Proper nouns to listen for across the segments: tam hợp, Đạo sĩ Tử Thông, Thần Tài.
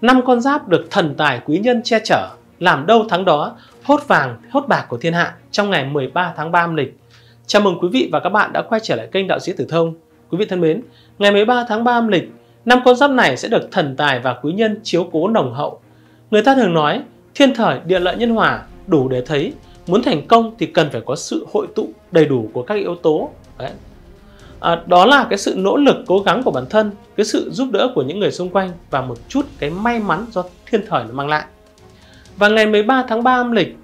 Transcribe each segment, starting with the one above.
Năm con giáp được thần tài quý nhân che chở, làm đâu thắng đó, hốt vàng, hốt bạc của thiên hạ trong ngày 13 tháng 3 âm lịch. Chào mừng quý vị và các bạn đã quay trở lại kênh Đạo sĩ Tử Thông. Quý vị thân mến, ngày 13 tháng 3 âm lịch, năm con giáp này sẽ được thần tài và quý nhân chiếu cố nồng hậu. Người ta thường nói, thiên thời, địa lợi, nhân hòa đủ để thấy, muốn thành công thì cần phải có sự hội tụ đầy đủ của các yếu tố. Đấy. Đó là cái sự nỗ lực cố gắng của bản thân, cái sự giúp đỡ của những người xung quanh và một chút cái may mắn do thiên thời nó mang lại. Và ngày 13 tháng 3 âm lịch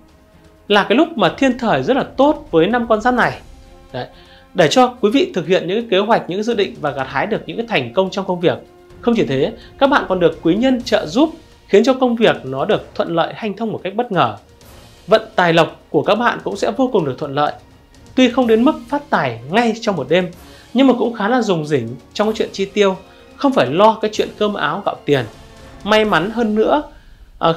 là cái lúc mà thiên thời rất là tốt với năm con giáp này. Đấy. Để cho quý vị thực hiện những cái kế hoạch, những cái dự định và gặt hái được những cái thành công trong công việc. Không chỉ thế, các bạn còn được quý nhân trợ giúp khiến cho công việc nó được thuận lợi, hanh thông một cách bất ngờ. Vận tài lộc của các bạn cũng sẽ vô cùng được thuận lợi. Tuy không đến mức phát tài ngay trong một đêm, nhưng mà cũng khá là rủng rỉnh trong cái chuyện chi tiêu, không phải lo cái chuyện cơm áo gạo tiền. May mắn hơn nữa,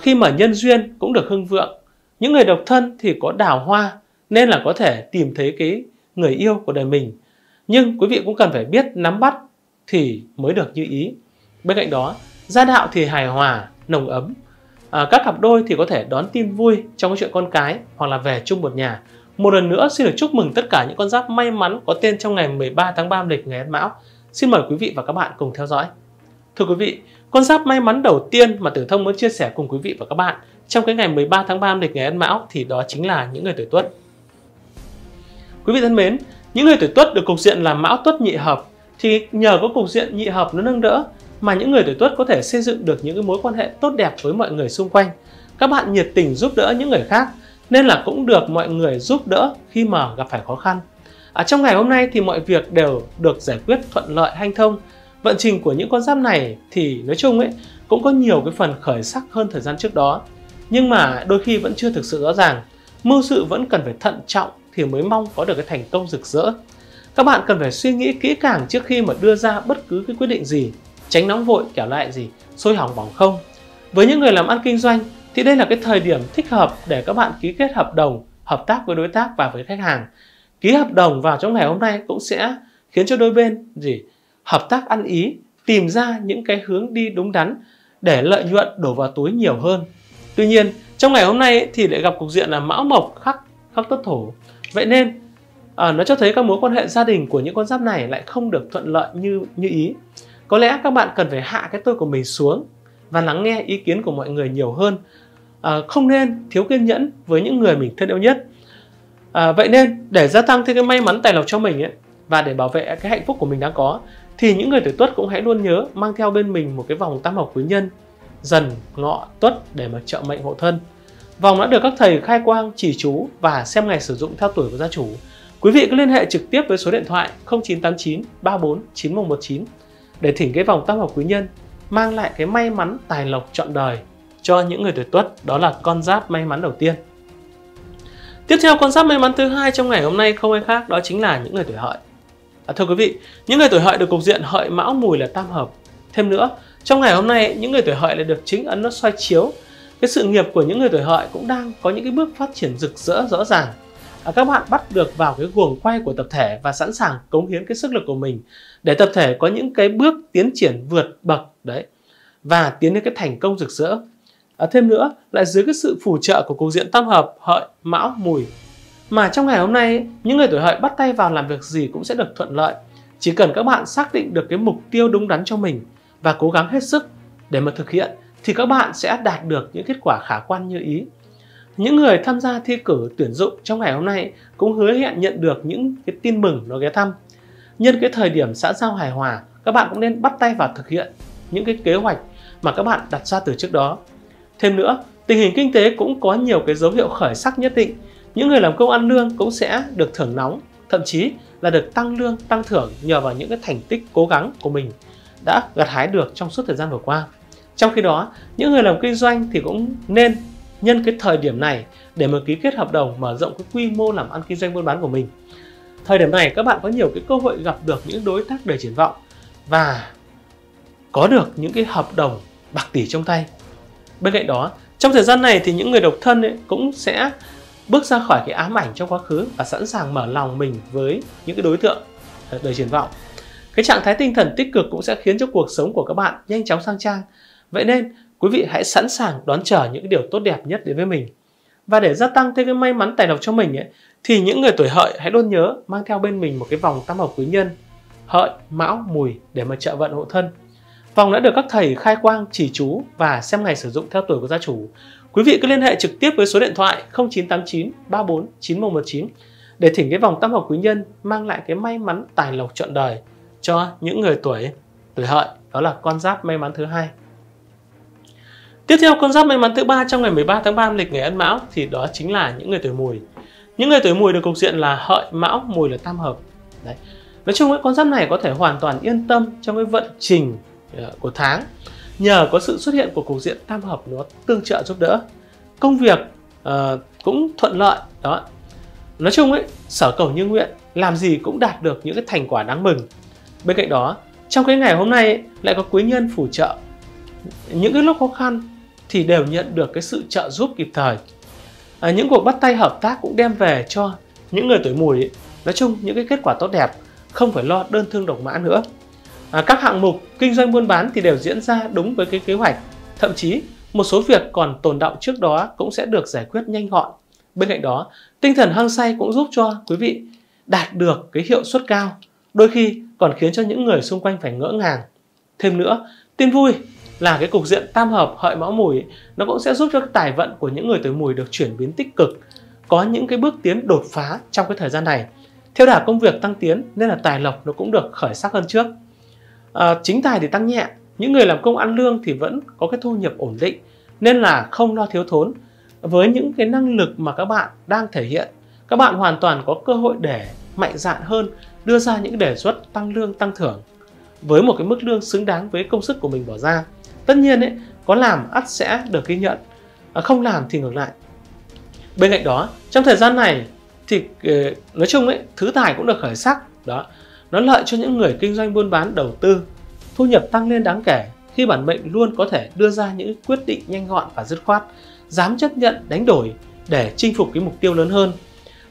khi mà nhân duyên cũng được hưng vượng. Những người độc thân thì có đào hoa nên là có thể tìm thấy cái người yêu của đời mình. Nhưng quý vị cũng cần phải biết nắm bắt thì mới được như ý. Bên cạnh đó, gia đạo thì hài hòa, nồng ấm. Các cặp đôi thì có thể đón tin vui trong cái chuyện con cái hoặc là về chung một nhà. Một lần nữa xin được chúc mừng tất cả những con giáp may mắn có tên trong ngày 13 tháng 3 âm lịch ngày Ất Mão. Xin mời quý vị và các bạn cùng theo dõi. Thưa quý vị, con giáp may mắn đầu tiên mà Tử Thông muốn chia sẻ cùng quý vị và các bạn trong cái ngày 13 tháng 3 âm lịch ngày Ất Mão thì đó chính là những người tuổi Tuất. Quý vị thân mến, những người tuổi Tuất được cục diện là Mão Tuất nhị hợp thì nhờ có cục diện nhị hợp nó nâng đỡ mà những người tuổi Tuất có thể xây dựng được những cái mối quan hệ tốt đẹp với mọi người xung quanh. Các bạn nhiệt tình giúp đỡ những người khác nên là cũng được mọi người giúp đỡ khi mà gặp phải khó khăn. Trong ngày hôm nay thì mọi việc đều được giải quyết thuận lợi hanh thông. Vận trình của những con giáp này thì nói chung cũng có nhiều cái phần khởi sắc hơn thời gian trước đó. Nhưng mà đôi khi vẫn chưa thực sự rõ ràng. Mưu sự vẫn cần phải thận trọng thì mới mong có được cái thành công rực rỡ. Các bạn cần phải suy nghĩ kỹ càng trước khi mà đưa ra bất cứ cái quyết định gì. Tránh nóng vội kẻo lại sôi hỏng bỏng không. Với những người làm ăn kinh doanh thì đây là cái thời điểm thích hợp để các bạn ký kết hợp đồng, hợp tác với đối tác và với khách hàng. Ký hợp đồng vào trong ngày hôm nay cũng sẽ khiến cho đôi bên hợp tác ăn ý, tìm ra những cái hướng đi đúng đắn để lợi nhuận đổ vào túi nhiều hơn. Tuy nhiên, trong ngày hôm nay thì lại gặp cục diện là Mão Mộc khắc Tuất Thổ. Vậy nên nó cho thấy các mối quan hệ gia đình của những con giáp này lại không được thuận lợi như ý. Có lẽ các bạn cần phải hạ cái tôi của mình xuống và lắng nghe ý kiến của mọi người nhiều hơn. Không nên thiếu kiên nhẫn với những người mình thân yêu nhất. Vậy nên để gia tăng thêm cái may mắn tài lộc cho mình và để bảo vệ cái hạnh phúc của mình đang có thì những người tuổi Tuất cũng hãy luôn nhớ mang theo bên mình một cái vòng tam hợp quý nhân Dần, Ngọ, Tuất để mà trợ mệnh hộ thân. Vòng đã được các thầy khai quang chỉ chú và xem ngày sử dụng theo tuổi của gia chủ. Quý vị cứ liên hệ trực tiếp với số điện thoại 0989 34 9119 để thỉnh cái vòng tam hợp quý nhân mang lại cái may mắn tài lộc trọn đời cho những người tuổi Tuất. Đó là con giáp may mắn đầu tiên. Tiếp theo, con giáp may mắn thứ hai trong ngày hôm nay không ai khác đó chính là những người tuổi Hợi. Thưa quý vị, những người tuổi Hợi được cục diện Hợi Mão Mùi là tam hợp. Thêm nữa, trong ngày hôm nay những người tuổi Hợi lại được chính ấn nó soi chiếu. Cái sự nghiệp của những người tuổi Hợi cũng đang có những cái bước phát triển rực rỡ rõ ràng. Các bạn bắt được vào cái guồng quay của tập thể và sẵn sàng cống hiến cái sức lực của mình để tập thể có những cái bước tiến triển vượt bậc đấy và tiến đến cái thành công rực rỡ. Thêm nữa, lại dưới cái sự phù trợ của cục diện tam hợp Hợi Mão Mùi mà trong ngày hôm nay những người tuổi Hợi bắt tay vào làm việc gì cũng sẽ được thuận lợi. Chỉ cần các bạn xác định được cái mục tiêu đúng đắn cho mình và cố gắng hết sức để mà thực hiện thì các bạn sẽ đạt được những kết quả khả quan như ý. Những người tham gia thi cử tuyển dụng trong ngày hôm nay cũng hứa hẹn nhận được những cái tin mừng nó ghé thăm. Nhân cái thời điểm xã giao hài hòa, các bạn cũng nên bắt tay vào thực hiện những cái kế hoạch mà các bạn đặt ra từ trước đó. Thêm nữa, tình hình kinh tế cũng có nhiều cái dấu hiệu khởi sắc nhất định. Những người làm công ăn lương cũng sẽ được thưởng nóng, thậm chí là được tăng lương, tăng thưởng nhờ vào những cái thành tích cố gắng của mình đã gặt hái được trong suốt thời gian vừa qua. Trong khi đó, những người làm kinh doanh thì cũng nên nhân cái thời điểm này để mà ký kết hợp đồng, mở rộng cái quy mô làm ăn kinh doanh buôn bán của mình. Thời điểm này các bạn có nhiều cái cơ hội gặp được những đối tác đầy triển vọng và có được những cái hợp đồng bạc tỷ trong tay. Bên cạnh đó, trong thời gian này thì những người độc thân cũng sẽ bước ra khỏi cái ám ảnh trong quá khứ và sẵn sàng mở lòng mình với những cái đối tượng đầy triển vọng. Cái trạng thái tinh thần tích cực cũng sẽ khiến cho cuộc sống của các bạn nhanh chóng sang trang. Vậy nên Quý vị hãy sẵn sàng đón chờ những điều tốt đẹp nhất đến với mình. Và để gia tăng thêm cái may mắn tài lộc cho mình ấy, thì những người tuổi Hợi hãy luôn nhớ mang theo bên mình một cái vòng tam hợp quý nhân Hợi, Mão, Mùi để mà trợ vận hộ thân. Vòng đã được các thầy khai quang, chỉ chú và xem ngày sử dụng theo tuổi của gia chủ. Quý vị cứ liên hệ trực tiếp với số điện thoại 0989 34 9119 để thỉnh cái vòng tam hợp quý nhân mang lại cái may mắn tài lộc trọn đời cho những người tuổi Hợi. Đó là con giáp may mắn thứ hai. Tiếp theo, con giáp may mắn thứ ba trong ngày 13 tháng 3 âm lịch ngày Ất Mão thì đó chính là những người tuổi Mùi. Những người tuổi Mùi được cục diện là Hợi, Mão, Mùi là tam hợp. Đấy. Nói chung ấy, con giáp này có thể hoàn toàn yên tâm trong cái vận trình của tháng nhờ có sự xuất hiện của cục diện tam hợp nó tương trợ giúp đỡ. Công việc cũng thuận lợi đó. Nói chung ấy, sở cầu như nguyện, làm gì cũng đạt được những cái thành quả đáng mừng. Bên cạnh đó, trong cái ngày hôm nay ấy, lại có quý nhân phù trợ. Những cái lúc khó khăn thì đều nhận được cái sự trợ giúp kịp thời. Những cuộc bắt tay hợp tác cũng đem về cho những người tuổi Mùi ấy, nói chung những cái kết quả tốt đẹp, không phải lo đơn thương độc mã nữa. Các hạng mục kinh doanh buôn bán thì đều diễn ra đúng với cái kế hoạch, thậm chí một số việc còn tồn đọng trước đó cũng sẽ được giải quyết nhanh gọn. Bên cạnh đó, tinh thần hăng say cũng giúp cho quý vị đạt được cái hiệu suất cao, đôi khi còn khiến cho những người xung quanh phải ngỡ ngàng. Thêm nữa, tin vui là cái cục diện tam hợp Hợi, Mão, Mùi ấy, nó cũng sẽ giúp cho tài vận của những người tuổi Mùi được chuyển biến tích cực, có những cái bước tiến đột phá trong cái thời gian này. Theo đà công việc tăng tiến nên là tài lộc nó cũng được khởi sắc hơn trước. Chính tài thì tăng nhẹ, những người làm công ăn lương thì vẫn có cái thu nhập ổn định nên là không lo thiếu thốn. Với những cái năng lực mà các bạn đang thể hiện, các bạn hoàn toàn có cơ hội để mạnh dạn hơn, đưa ra những đề xuất tăng lương, tăng thưởng với một cái mức lương xứng đáng với công sức của mình bỏ ra. Tất nhiên ấy, có làm ắt sẽ được ghi nhận, không làm thì ngược lại. Bên cạnh đó, trong thời gian này thì nói chung ấy, thứ tài cũng được khởi sắc đó. Nó lợi cho những người kinh doanh buôn bán, đầu tư, thu nhập tăng lên đáng kể khi bản mệnh luôn có thể đưa ra những quyết định nhanh gọn và dứt khoát, dám chấp nhận đánh đổi để chinh phục cái mục tiêu lớn hơn.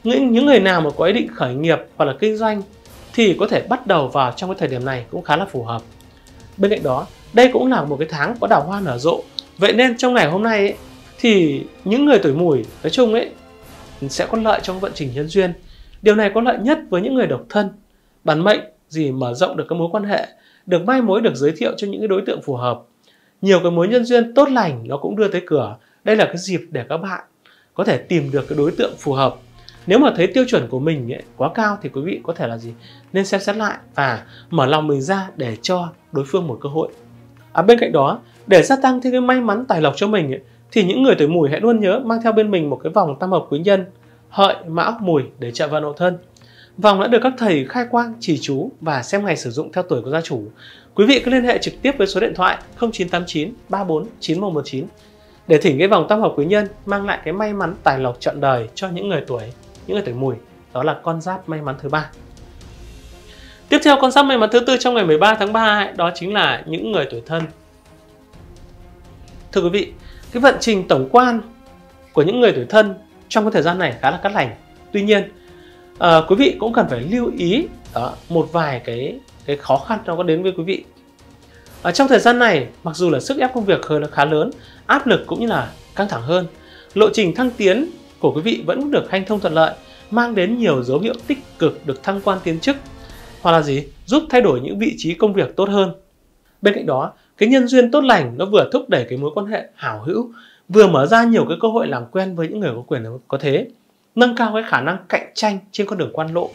Những người nào mà có ý định khởi nghiệp hoặc là kinh doanh thì có thể bắt đầu vào trong cái thời điểm này cũng khá là phù hợp. Bên cạnh đó, đây cũng là một cái tháng có đào hoa nở rộ. Vậy nên trong ngày hôm nay ấy, thì những người tuổi Mùi nói chung ấy sẽ có lợi trong vận trình nhân duyên. Điều này có lợi nhất với những người độc thân. Bản mệnh gì mở rộng được các mối quan hệ, được mai mối, được giới thiệu cho những cái đối tượng phù hợp. Nhiều cái mối nhân duyên tốt lành nó cũng đưa tới cửa. Đây là cái dịp để các bạn có thể tìm được cái đối tượng phù hợp. Nếu mà thấy tiêu chuẩn của mình ấy, quá cao thì quý vị có thể là gì? Nên xem xét lại và mở lòng mình ra để cho đối phương một cơ hội. Bên cạnh đó, để gia tăng thêm cái may mắn tài lộc cho mình ấy, thì những người tuổi Mùi hãy luôn nhớ mang theo bên mình một cái vòng tam hợp quý nhân Hợi, Mão, Mùi để trợ vận hộ thân. Vòng đã được các thầy khai quang, chỉ chú và xem ngày sử dụng theo tuổi của gia chủ. Quý vị cứ liên hệ trực tiếp với số điện thoại 0989 34 9119 để thỉnh cái vòng tam hợp quý nhân mang lại cái may mắn tài lộc trọn đời cho những người tuổi Mùi. Đó là con giáp may mắn thứ ba. Tiếp theo, con giáp may mắn thứ tư trong ngày 13 tháng 3 ấy, đó chính là những người tuổi Thân. Thưa quý vị, cái vận trình tổng quan của những người tuổi Thân trong cái thời gian này khá là cát lành. Tuy nhiên, quý vị cũng cần phải lưu ý một vài cái khó khăn nó có đến với quý vị. Trong thời gian này, mặc dù là sức ép công việc hơi là khá lớn, áp lực cũng như là căng thẳng hơn, lộ trình thăng tiến của quý vị vẫn được hanh thông thuận lợi, mang đến nhiều dấu hiệu tích cực được thăng quan tiến chức hoặc là gì giúp thay đổi những vị trí công việc tốt hơn. Bên cạnh đó, cái nhân duyên tốt lành nó vừa thúc đẩy cái mối quan hệ hảo hữu, vừa mở ra nhiều cái cơ hội làm quen với những người có quyền có thế, nâng cao cái khả năng cạnh tranh trên con đường quan lộ,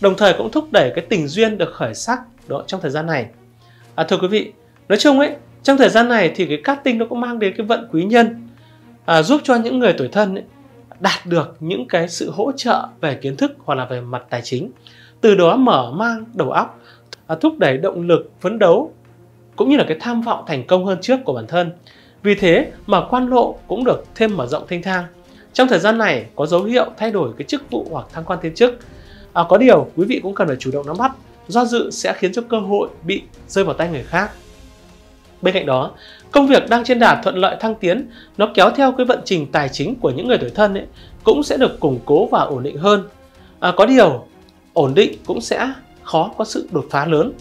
đồng thời cũng thúc đẩy cái tình duyên được khởi sắc đó trong thời gian này. Thưa quý vị, nói chung ấy, trong thời gian này thì cái cát tinh nó cũng mang đến cái vận quý nhân giúp cho những người tuổi Thân ấy, đạt được những cái sự hỗ trợ về kiến thức hoặc là về mặt tài chính, từ đó mở mang đầu óc, thúc đẩy động lực phấn đấu cũng như là cái tham vọng thành công hơn trước của bản thân. Vì thế mà quan lộ cũng được thêm mở rộng thênh thang. Trong thời gian này có dấu hiệu thay đổi cái chức vụ hoặc thăng quan tiến chức. Có điều quý vị cũng cần phải chủ động nắm bắt, do dự sẽ khiến cho cơ hội bị rơi vào tay người khác. Bên cạnh đó, công việc đang trên đà thuận lợi thăng tiến, nó kéo theo cái vận trình tài chính của những người tuổi Thân ấy, cũng sẽ được củng cố và ổn định hơn. Có điều ổn định cũng sẽ khó có sự đột phá lớn.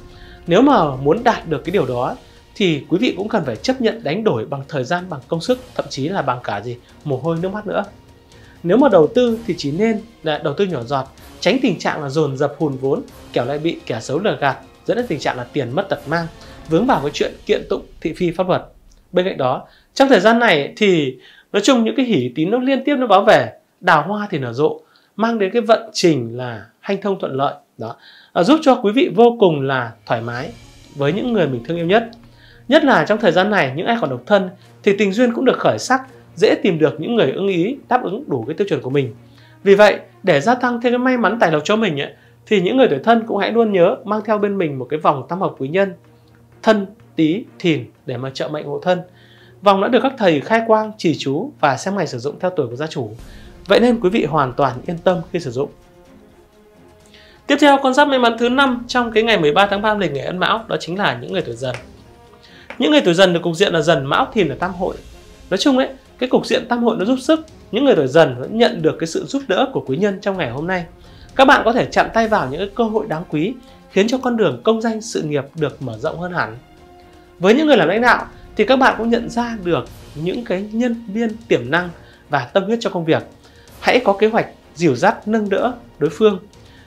Nếu mà muốn đạt được cái điều đó thì quý vị cũng cần phải chấp nhận đánh đổi bằng thời gian, bằng công sức, thậm chí là bằng cả mồ hôi nước mắt nữa. Nếu mà đầu tư thì chỉ nên là đầu tư nhỏ giọt, tránh tình trạng là dồn dập hùn vốn, kẻo lại bị kẻ xấu lừa gạt, dẫn đến tình trạng là tiền mất tật mang, vướng vào cái chuyện kiện tụng thị phi pháp luật. Bên cạnh đó, trong thời gian này thì nói chung những cái hỷ tín nó liên tiếp nó báo về, đào hoa thì nở rộ, mang đến cái vận trình là hanh thông thuận lợi đó, giúp cho quý vị vô cùng là thoải mái với những người mình thương yêu nhất. Nhất là trong thời gian này, những ai còn độc thân thì tình duyên cũng được khởi sắc, dễ tìm được những người ưng ý, đáp ứng đủ cái tiêu chuẩn của mình. Vì vậy, để gia tăng thêm cái may mắn tài lộc cho mình ấy, thì những người tuổi thân cũng hãy luôn nhớ mang theo bên mình một cái vòng tam hợp quý nhân Thân, Tý, Thìn để mà trợ mệnh hộ thân. Vòng đã được các thầy khai quang, chỉ chú và xem ngày sử dụng theo tuổi của gia chủ. Vậy nên quý vị hoàn toàn yên tâm khi sử dụng. Tiếp theo, con giáp may mắn thứ 5 trong cái ngày 13 tháng 3 âm lịch ngày Ân Mão, đó chính là những người tuổi Dần. Những người tuổi Dần được cục diện là Dần, Mão, Thìn là tam hội. Nói chung ấy, cái cục diện tam hội nó giúp sức, những người tuổi Dần vẫn nhận được cái sự giúp đỡ của quý nhân trong ngày hôm nay. Các bạn có thể chạm tay vào những cái cơ hội đáng quý, khiến cho con đường công danh sự nghiệp được mở rộng hơn hẳn. Với những người làm lãnh đạo thì các bạn cũng nhận ra được những cái nhân viên tiềm năng và tâm huyết cho công việc. Hãy có kế hoạch dìu dắt nâng đỡ đối phương,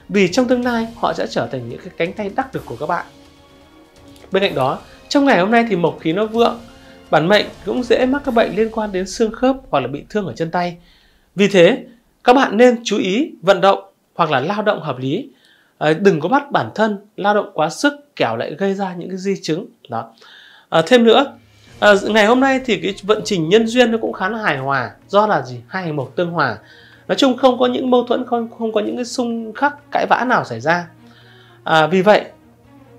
vì trong tương lai họ sẽ trở thành những cái cánh tay đắc lực của các bạn. Bên cạnh đó, trong ngày hôm nay thì mộc khí nó vượng, bản mệnh cũng dễ mắc các bệnh liên quan đến xương khớp hoặc là bị thương ở chân tay. Vì thế, các bạn nên chú ý vận động hoặc là lao động hợp lý. Đừng có bắt bản thân lao động quá sức, kẻo lại gây ra những cái di chứng đó. Thêm nữa, ngày hôm nay thì cái vận trình nhân duyên nó cũng khá là hài hòa, do là hai hành mộc tương hòa. Nói chung không có những mâu thuẫn, không có những cái xung khắc cãi vã nào xảy ra. Vì vậy,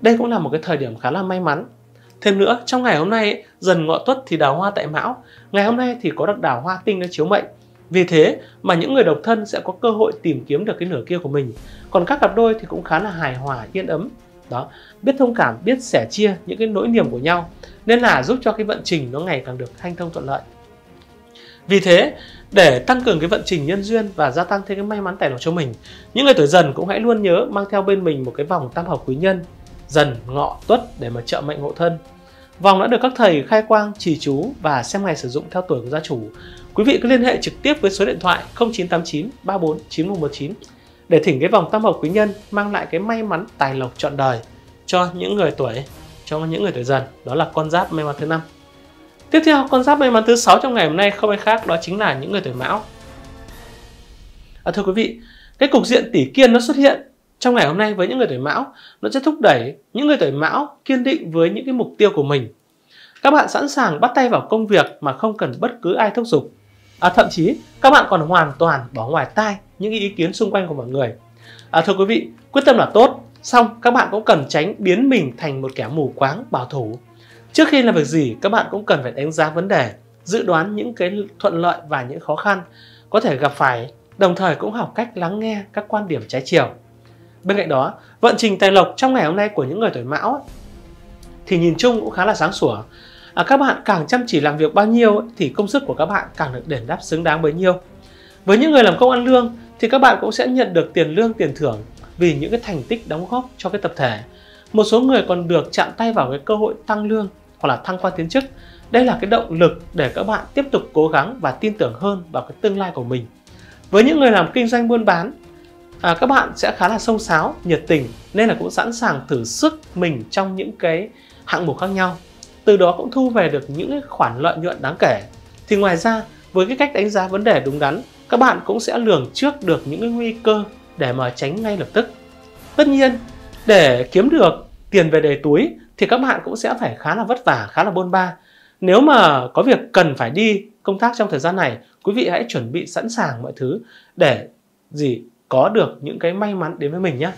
đây cũng là một cái thời điểm khá là may mắn. Thêm nữa, trong ngày hôm nay Dần Ngọ Tuất thì đào hoa tại Mão. Ngày hôm nay thì có đặc đào hoa tinh nó chiếu mệnh. Vì thế mà những người độc thân sẽ có cơ hội tìm kiếm được cái nửa kia của mình. Còn các cặp đôi thì cũng khá là hài hòa, yên ấm đó. Biết thông cảm, biết sẻ chia những cái nỗi niềm của nhau, nên là giúp cho cái vận trình nó ngày càng được hanh thông thuận lợi. Vì thế, để tăng cường cái vận trình nhân duyên và gia tăng thêm cái may mắn tài lộc cho mình, những người tuổi Dần cũng hãy luôn nhớ mang theo bên mình một cái vòng tam hợp quý nhân Dần, Ngọ, Tuất để mà trợ mệnh hộ thân. Vòng đã được các thầy khai quang, trì chú và xem ngày sử dụng theo tuổi của gia chủ. Quý vị cứ liên hệ trực tiếp với số điện thoại 0989 34 9119 để thỉnh cái vòng tam hợp quý nhân mang lại cái may mắn tài lộc trọn đời cho những người tuổi Dần. Đó là con giáp may mắn thứ 5. Tiếp theo, con giáp may mắn thứ 6 trong ngày hôm nay không ai khác đó chính là những người tuổi Mão. Thưa quý vị, cái cục diện tỷ kiên nó xuất hiện trong ngày hôm nay với những người tuổi Mão, nó sẽ thúc đẩy những người tuổi Mão kiên định với những cái mục tiêu của mình. Các bạn sẵn sàng bắt tay vào công việc mà không cần bất cứ ai thúc giục. Thậm chí các bạn còn hoàn toàn bỏ ngoài tai những ý kiến xung quanh của mọi người. Thưa quý vị, quyết tâm là tốt, xong các bạn cũng cần tránh biến mình thành một kẻ mù quáng bảo thủ. Trước khi làm việc gì, các bạn cũng cần phải đánh giá vấn đề, dự đoán những cái thuận lợi và những khó khăn có thể gặp phải, đồng thời cũng học cách lắng nghe các quan điểm trái chiều. Bên cạnh đó, vận trình tài lộc trong ngày hôm nay của những người tuổi Mão ấy, thì nhìn chung cũng khá là sáng sủa. Các bạn càng chăm chỉ làm việc bao nhiêu ấy, thì công sức của các bạn càng được đền đáp xứng đáng bấy nhiêu. Với những người làm công ăn lương thì các bạn cũng sẽ nhận được tiền lương, tiền thưởng vì những cái thành tích đóng góp cho cái tập thể. Một số người còn được chạm tay vào cái cơ hội tăng lương hoặc là thăng quan tiến chức. Đây là cái động lực để các bạn tiếp tục cố gắng và tin tưởng hơn vào cái tương lai của mình. Với những người làm kinh doanh buôn bán, các bạn sẽ khá là xông xáo, nhiệt tình, nên là cũng sẵn sàng thử sức mình trong những cái hạng mục khác nhau, từ đó cũng thu về được những khoản lợi nhuận đáng kể. Thì ngoài ra, với cái cách đánh giá vấn đề đúng đắn, các bạn cũng sẽ lường trước được những cái nguy cơ để mà tránh ngay lập tức. Tất nhiên, để kiếm được tiền về đầy túi thì các bạn cũng sẽ phải khá là vất vả, khá là bôn ba. Nếu mà có việc cần phải đi công tác trong thời gian này, quý vị hãy chuẩn bị sẵn sàng mọi thứ để có được những cái may mắn đến với mình nhé.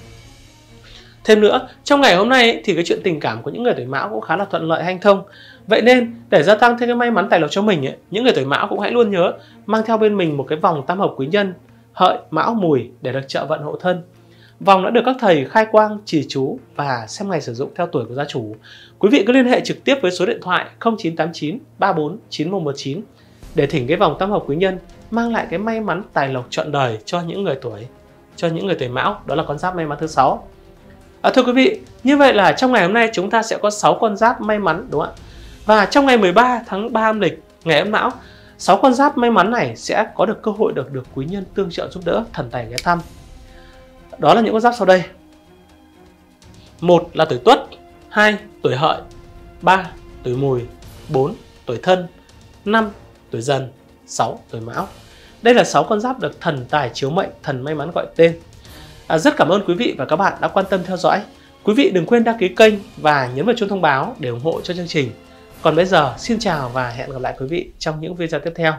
Thêm nữa, trong ngày hôm nay thì cái chuyện tình cảm của những người tuổi Mão cũng khá là thuận lợi, hanh thông. Vậy nên để gia tăng thêm cái may mắn tài lộc cho mình ấy, những người tuổi Mão cũng hãy luôn nhớ mang theo bên mình một cái vòng tam hợp quý nhân Hợi, Mão, Mùi để được trợ vận hộ thân. Vòng đã được các thầy khai quang, chỉ chú và xem ngày sử dụng theo tuổi của gia chủ. Quý vị cứ liên hệ trực tiếp với số điện thoại 0989 34 9119 để thỉnh cái vòng tam hợp quý nhân mang lại cái may mắn tài lộc trọn đời cho những người tuổi Mão. Đó là con giáp may mắn thứ 6. Thưa quý vị, như vậy là trong ngày hôm nay chúng ta sẽ có 6 con giáp may mắn, đúng không ạ? Và trong ngày 13 tháng 3 âm lịch, ngày Ất Mão, 6 con giáp may mắn này sẽ có được cơ hội được quý nhân tương trợ giúp đỡ, thần tài ghé thăm. Đó là những con giáp sau đây. 1 là tuổi Tuất, 2 tuổi Hợi, 3 tuổi Mùi, 4 tuổi Thân, 5 tuổi Dần, 6 tuổi Mão. Đây là 6 con giáp được thần tài chiếu mệnh, thần may mắn gọi tên. Rất cảm ơn quý vị và các bạn đã quan tâm theo dõi. Quý vị đừng quên đăng ký kênh và nhấn vào chuông thông báo để ủng hộ cho chương trình. Còn bây giờ, xin chào và hẹn gặp lại quý vị trong những video tiếp theo.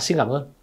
Xin cảm ơn.